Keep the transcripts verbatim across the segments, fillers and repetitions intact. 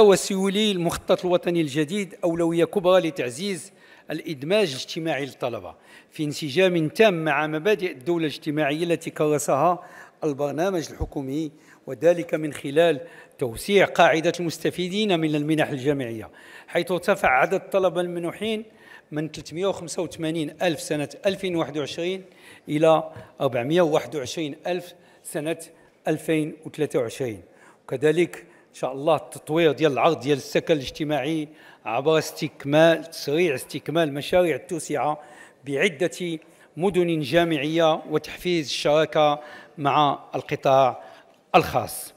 وسيولي المخطط الوطني الجديد أولوية كبرى لتعزيز الإدماج الاجتماعي للطلبة في انسجام تام مع مبادئ الدولة الاجتماعية التي كرسها البرنامج الحكومي، وذلك من خلال توسيع قاعدة المستفيدين من المنح الجامعية، حيث ارتفع عدد الطلبة المنوحين من ثلاثمائة وخمسة وثمانين ألف سنة ألفين وواحد وعشرين إلى أربعمائة وواحد وعشرين ألف سنة ألفين وثلاثة وعشرين، وكذلك إن شاء الله التطوير ديال العرض ديال السكن الاجتماعي عبر استكمال تسريع استكمال مشاريع التوسعة بعدة مدن جامعية وتحفيز الشراكة مع القطاع الخاص.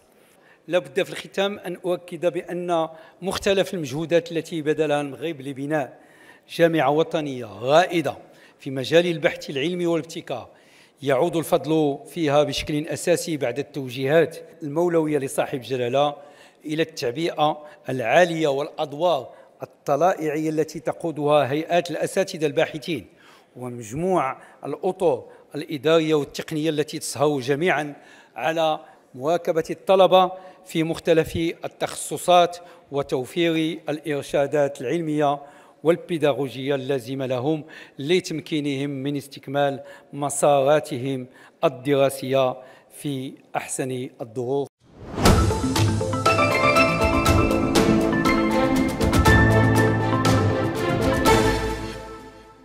لا بد في الختام أن أؤكد بأن مختلف المجهودات التي بذلها المغرب لبناء جامعة وطنية رائدة في مجال البحث العلمي والابتكار يعود الفضل فيها بشكل أساسي بعد التوجيهات المولوية لصاحب جلالة إلى التعبئة العالية والأدوار الطلائعية التي تقودها هيئات الأساتذة الباحثين ومجموع الأطر الإدارية والتقنية التي تسهر جميعا على مواكبة الطلبة في مختلف التخصصات وتوفير الإرشادات العلمية والبيداغوجية اللازمة لهم لتمكينهم من استكمال مساراتهم الدراسية في أحسن الظروف.